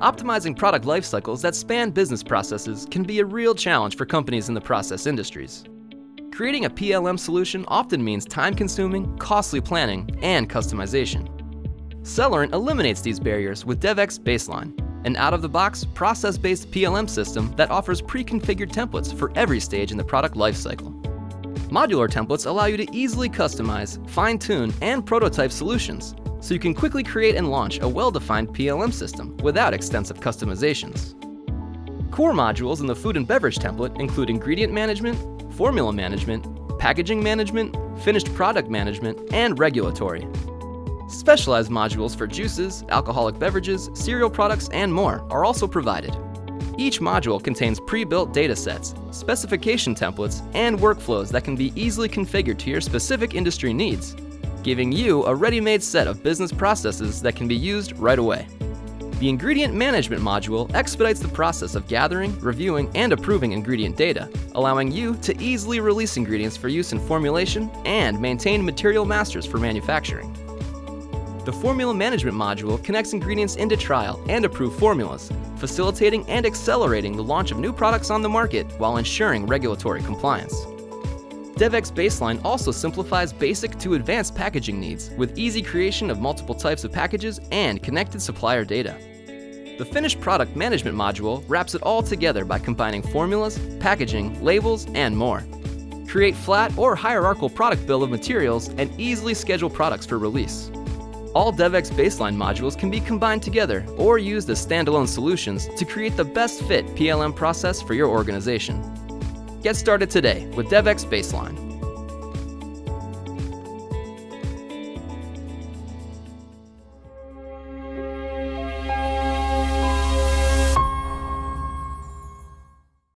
Optimizing product life cycles that span business processes can be a real challenge for companies in the process industries. Creating a PLM solution often means time-consuming, costly planning, and customization. Selerant eliminates these barriers with Devex Baseline, an out-of-the-box, process-based PLM system that offers pre-configured templates for every stage in the product life cycle. Modular templates allow you to easily customize, fine-tune, and prototype solutions, so you can quickly create and launch a well-defined PLM system without extensive customizations. Core modules in the food and beverage template include ingredient management, formula management, packaging management, finished product management, and regulatory. Specialized modules for juices, alcoholic beverages, cereal products, and more are also provided. Each module contains pre-built data sets, specification templates, and workflows that can be easily configured to your specific industry needs, giving you a ready-made set of business processes that can be used right away. The ingredient management module expedites the process of gathering, reviewing, and approving ingredient data, allowing you to easily release ingredients for use in formulation and maintain material masters for manufacturing. The formula management module connects ingredients into trial and approved formulas, facilitating and accelerating the launch of new products on the market while ensuring regulatory compliance. Devex Baseline also simplifies basic to advanced packaging needs with easy creation of multiple types of packages and connected supplier data. The finished product management module wraps it all together by combining formulas, packaging, labels, and more. Create flat or hierarchical product bill of materials and easily schedule products for release. All Devex Baseline modules can be combined together or used as standalone solutions to create the best fit PLM process for your organization. Get started today with Devex Baseline.